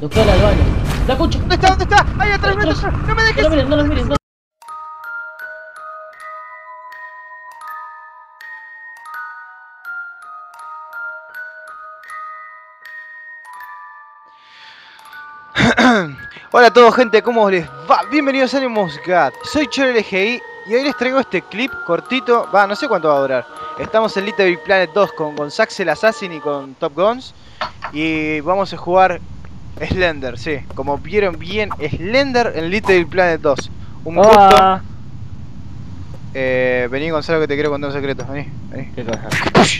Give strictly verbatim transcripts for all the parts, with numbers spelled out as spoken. Doctora de aduana. ¡La concha! ¿Dónde está? ¿Dónde está? ¡Ahí atrás! ¡No, atrás. no me dejes! No lo miren, no lo miren. No. Hola a todos, gente, ¿cómo les va? Bienvenidos a AnimusGat. Soy Cholo L G I y hoy les traigo este clip cortito. Va, no sé cuánto va a durar. Estamos en LittleBigPlanet dos con, con Saxel Assassin y con Top Guns. Y vamos a jugar Slender, sí. Como vieron bien, Slender en LittleBigPlanet dos. Un Hola. gusto. Eh, vení, Gonzalo, que te quiero contar un secreto. Vení, vení. ¿Qué cosa?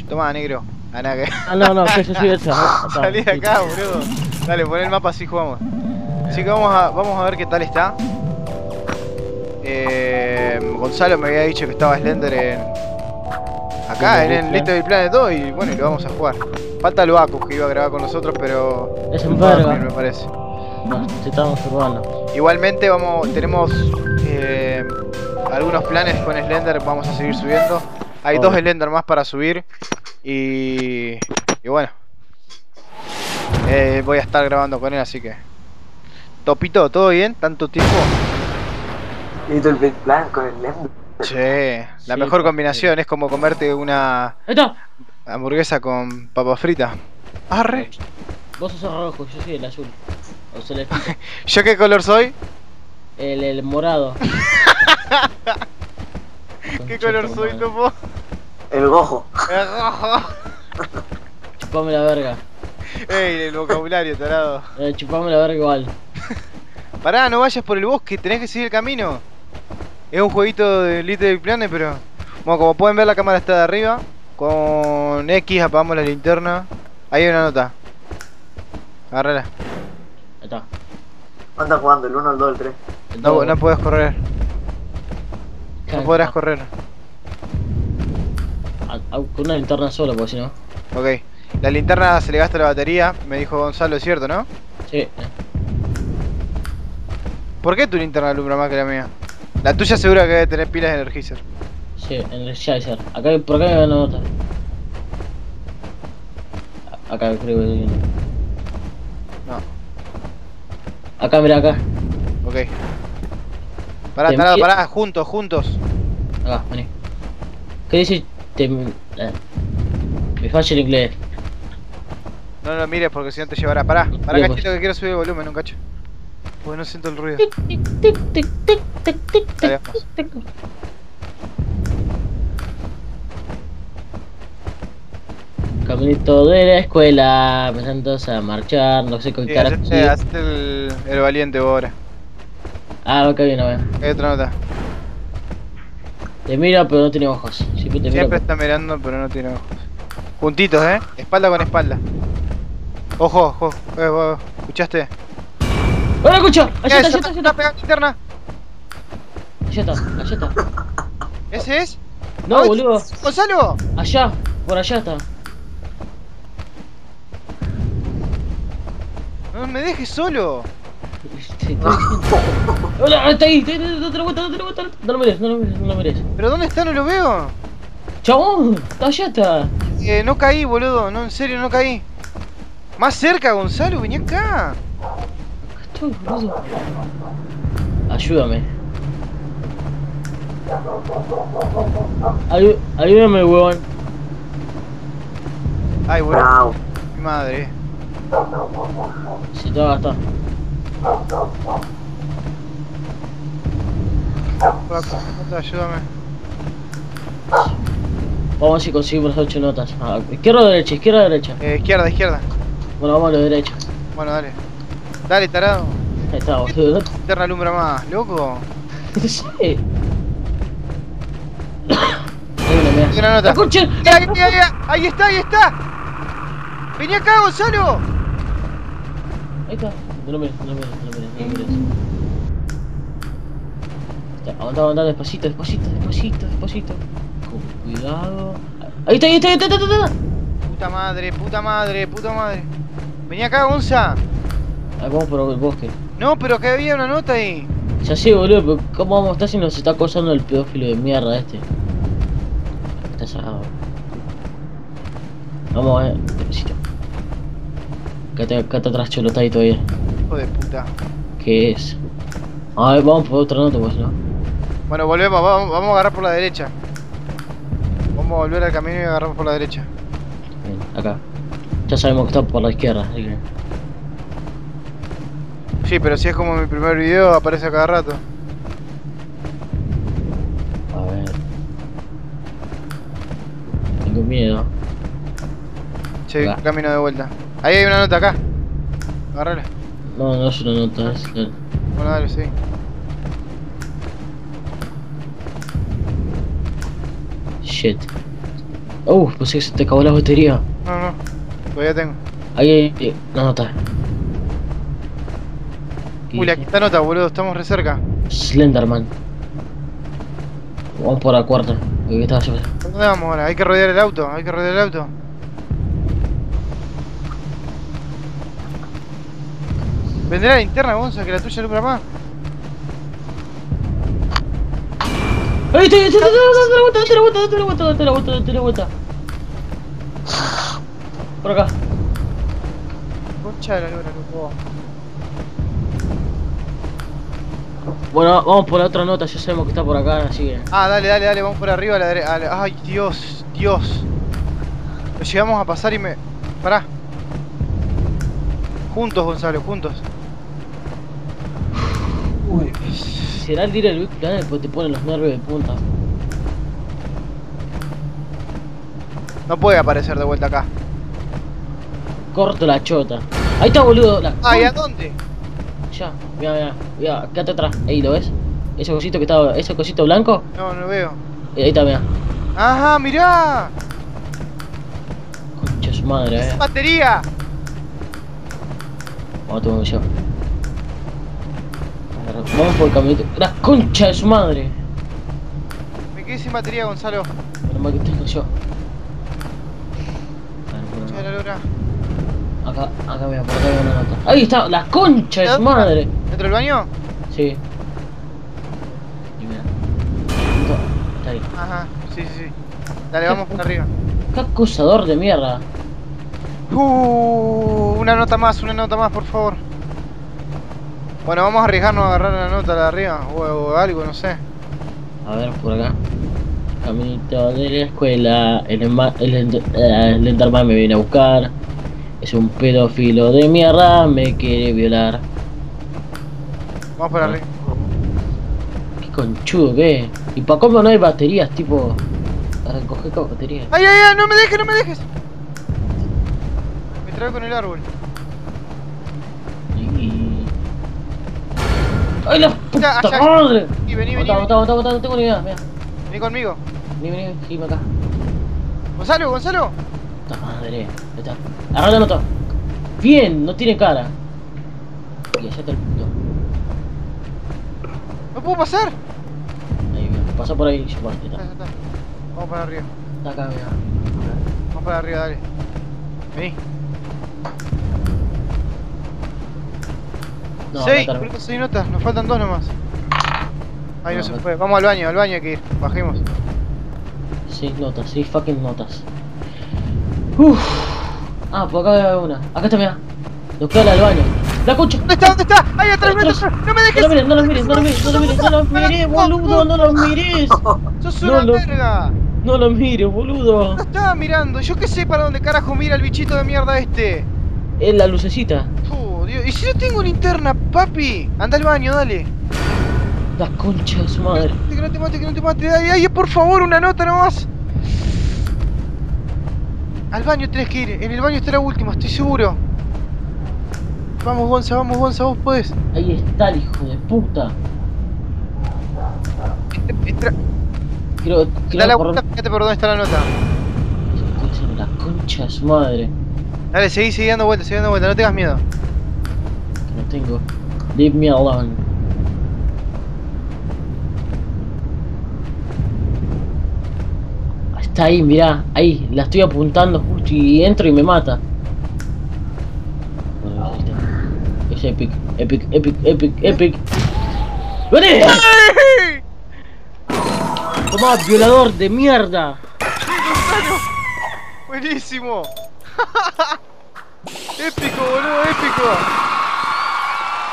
Tomá, negro. Aná, que... Ah, no, no, que yo soy hecho. Salí de acá, boludo. Dale, pon el mapa, así jugamos. Así que vamos a, vamos a ver qué tal está. Eh, Gonzalo me había dicho que estaba Slender en... acá, en el LittleBigPlanet dos, y bueno, y lo vamos a jugar. Falta el Baku, que iba a grabar con nosotros, pero... es un verga, me parece. No, necesitamos urbarlo. Igualmente vamos, tenemos eh, algunos planes con Slender, vamos a seguir subiendo. Hay oh. dos Slender más para subir. Y... y bueno. Eh, voy a estar grabando con él, así que... Topito, ¿todo bien? ¿Tanto tiempo? LittleBigPlanet con el Slender. Che, la sí, mejor combinación sí. es como comerte una... ¡Esto! Hamburguesa con papa frita. ¡Arre! Vos sos rojo, yo soy el azul. O sea, el ¿yo qué color soy? El, el morado. ¿Qué color soy, Topo? El rojo. El rojo. Chupame la verga. Ey, el vocabulario, tarado. Eh, chupame la verga igual. Pará, no vayas por el bosque, tenés que seguir el camino. Es un jueguito de LittleBigPlanet, pero... bueno, como pueden ver, la cámara está de arriba. Con X apagamos la linterna. Ahí hay una nota. Agárrala. Ahí está. ¿Cuántas jugando? ¿El uno, el dos, el tres? El no, no podés correr. No podrás correr. A, a, con una linterna sola, porque si no... ok. La linterna se le gasta la batería, me dijo Gonzalo, ¿es cierto, no? Sí. ¿Por qué tu linterna alumbra más que la mía? La tuya segura que debe tener pilas de Energizer. Sí, Energizer. Acá, por acá hay una nota. Acá creo que... no. Acá, mira, acá. Ok. Pará, pará, pará, juntos, juntos. Acá, vení. ¿Qué dice? Te... me falla el inglés. No lo mires porque si no te llevará. Pará, pará, cachito, que quiero subir el volumen, un cacho. Porque no siento el ruido. Tic, tic, tic, tic, tic, tic, tic, tic. Caminito de la escuela, pensando a marchar, no sé con qué cara. Hazte el, el valiente vos ahora. Ah, acá viene, a ver. Hay otra nota. Te mira pero no tiene ojos. Siempre, te Siempre mira, está mirando pero no tiene ojos. Juntitos, eh. Espalda con espalda. Ojo, ojo. Eh, ojo. ¿Escuchaste? ¡Hola, escucho! ¡Allá está, allá está, allá está! ¡Pegando interna! Allá está, allá está. ¿Ese es? No, Ay, boludo. ¡Gonzalo! Allá, por allá está. No me dejes solo. Hola, está ahí. No te lo gusta, no te lo gusta. No lo mereces, no lo mereces, no lo mereces. ¿Pero dónde está? No lo veo. Chabón, allá está. Eh, no caí, boludo. No, en serio, no caí. Más cerca, Gonzalo, vení acá. Ayúdame. Ayú, ayúdame, huevón. Ay, huevón. Mi madre. Si te va a gastar. Ayúdame. Vamos a ver si conseguimos las ocho notas. Ah, izquierda o derecha, izquierda o derecha. Eh, izquierda, izquierda. Bueno, vamos a la derecha. Bueno, dale. Dale, tarado. Ahí está, boludo. Interna alumbra más, loco. Sí. Hay una, Hay una nota. ¡Ahí, ahí, ahí! ¡Ahí está, ahí está! ¡Vení acá, Gonzalo! Ahí está. No lo mires, no lo mires, no lo mires, no lo mires. Aguantá, aguantá, despacito, despacito, despacito, despacito. Con cuidado. Ahí está, ahí está, ahí está, ahí está, ahí está. Puta madre, puta madre, puta madre. Vení acá, Gonza. Ah, vamos por el bosque. No, pero que había una nota ahí. Ya sé, boludo, pero ¿cómo vamos a estar si nos está acosando el pedófilo de mierda este? Está cerrado. Vamos, eh. Acá está atrás, Cholo, está ahí todavía. hijo de puta. ¿Qué es? A ver, vamos por otra nota, pues, ¿no? Bueno, volvemos, vamos, vamos a agarrar por la derecha. Vamos a volver al camino y agarramos por la derecha. Bien, acá. Ya sabemos que está por la izquierda, así que... Sí, pero si es como mi primer video, aparece a cada rato. A ver... Tengo miedo. Che, acá. Camino de vuelta. Ahí hay una nota acá. Agárrala. No, no es una nota, es... Bueno, dale, sí. Shit. Uh, pensé que se te acabó la batería. No, no. Todavía tengo. Ahí hay una nota. Uy, la quinta nota, boludo. Estamos re cerca. Slenderman. Vamos por la cuarta. ¿Dónde vamos ahora? Hay que rodear el auto. Hay que rodear el auto. ¿Vendrá la linterna, Gonza, que la tuya alumbra más? ¡Ahí está! ¡Date la vuelta! ¡Date la vuelta! ¡Date la vuelta! ¡Date la vuelta! ¡Date la vuelta! Por acá. Concha de la luna, loco. Bueno, vamos por la otra nota, ya sabemos que está por acá, así que... Ah, dale, dale, dale, vamos por arriba a la derecha. Ay, Dios, Dios. Lo llegamos a pasar y me... Pará. Juntos, Gonzalo, juntos. Uy, será el tiro del Big Planet, pues te ponen los nervios de punta. No puede aparecer de vuelta acá. Corto la chota. Ahí está, boludo. La... Ah, ¿y a dónde? Ya, mira, mira, mira, quédate atrás. Ahí, ¿lo ves? Ese cosito que estaba, ese cosito blanco. No, no lo veo. Ahí, ahí está, mira. Ajá, mirá. Concha su madre, eh. ¡Es batería! Vamos, tengo que yo. Vamos por el caminito. ¡La concha de su madre! Me quedé sin batería, Gonzalo. Pero mal que tengo yo. Concha de la lora. Acá, acá mira, por acá hay una nota. Ahí está, la concha de su madre. ¿Dentro del baño? Sí. Y mira. Está ahí. Ajá, sí, sí, sí. Dale, vamos por arriba. ¡Qué acusador de mierda! Uh, una nota más, una nota más, por favor. Bueno, vamos a arriesgarnos a agarrar la nota de arriba o, o algo, no sé. A ver, por acá. Caminito de la escuela. El Slenderman me viene a buscar. Es un pedófilo de mierda, me quiere violar. Vamos para arriba. Qué conchudo que es. Y para cómo no hay baterías, tipo. Para recoger con baterías. ¡Ay, ay, ay! ¡No me dejes, no me dejes! Trae con el árbol. Y... ¡Ay, la puta allá, allá. Madre! Y vení, vení. Botá, botá, botá, botá, no tengo ni idea, mira. Vení conmigo. Vení, vení, gírame acá. ¡Gonzalo, Gonzalo! ¡Puta madre! Está. Agarra la nota. Bien, no tiene cara. Y allá está el puto. ¡No puedo pasar! Ahí, mira, pasa por ahí y yo por aquí. Está. Está, está. Vamos para arriba. Está acá, mira. Vamos para arriba, dale. Vení. No, seis, faltan seis notas, nos faltan dos nomás. Ahí no, no se fue, vamos al baño, al baño hay que ir, bajemos. Seis notas, seis fucking notas. Uff. Ah, por acá veo una. Acá está, mira. Nos queda la del baño. ¡La concha! ¿Dónde está? ¿Dónde está? ¡Ahí atrás! ¡No me dejes! No lo mires, no lo mires, no lo mires, no lo mires, boludo, no lo mires. ¡Sos una verga! No lo mire, boludo. No estaba mirando, yo que sé para dónde carajo mira el bichito de mierda este. Es la lucecita. Oh, Dios. Y si no tengo linterna, papi. Anda al baño, dale. La concha de su madre. Que no te mate, que no te mate. Dale, ay, por favor, una nota nomás. Al baño tenés que ir, en el baño está la última, estoy seguro. Vamos, Gonza, vamos, Gonza, vos podés. Ahí está el hijo de puta. Entra. Quiero, quiero dale la vuelta, fíjate por dónde está la nota. La concha de su madre. Dale, seguí, seguí dando vueltas, seguí dando vueltas, no tengas miedo. Que no tengo. Leave me alone. Está ahí, mirá, ahí, la estoy apuntando justo y entro y me mata. Bueno, ahí está. Es epic, epic, epic, epic, epic. ¡Vení! Tomá, violador de mierda. Buenísimo. Épico, boludo, épico.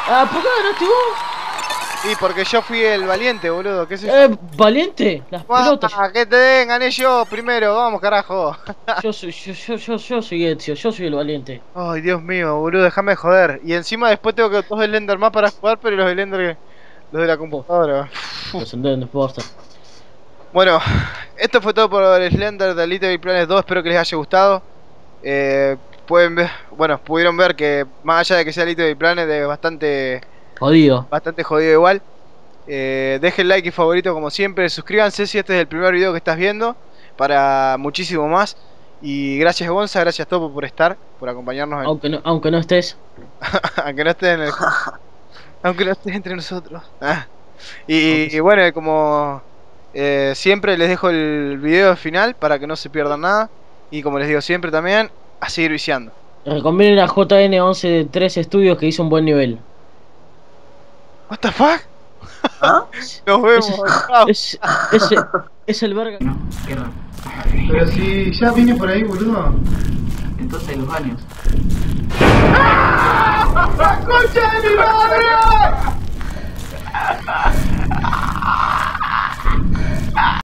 ¿A poco ganaste vos? Sí, porque yo fui el valiente, boludo. ¿Qué es eso? Eh, ¿valiente? Las ah, pelotas. Que te den, gané yo primero. Vamos, carajo. Yo soy, yo, yo, yo, yo soy Ezio, yo soy el valiente. Ay, oh, Dios mío, boludo, déjame de joder. Y encima después tengo que dos Slender más para jugar, pero los Slender, los de la computadora. Los Slender no importa. Bueno, esto fue todo por el Slender de LittleBigPlanet dos. Espero que les haya gustado. Eh, pueden ver, bueno, pudieron ver que más allá de que sea LittleBigPlanet es bastante jodido, bastante jodido igual. Eh, dejen like y favorito como siempre, suscríbanse si este es el primer video que estás viendo, para muchísimo más. Y gracias Gonza, gracias Topo por estar, por acompañarnos. En... Aunque no, aunque no estés, aunque no estés, en el... aunque no estés entre nosotros. y, y bueno, como eh, siempre les dejo el video final para que no se pierdan nada. Y como les digo siempre también, a seguir viciando. Recomienden a J N once de tres estudios que hizo un buen nivel. What the fuck? ¿Ah? Nos vemos. Es, es, es, es el verga. No, qué raro. Pero si ya vine por ahí, boludo. Entonces los baños. ¡Ah! ¡Concha de mi madre!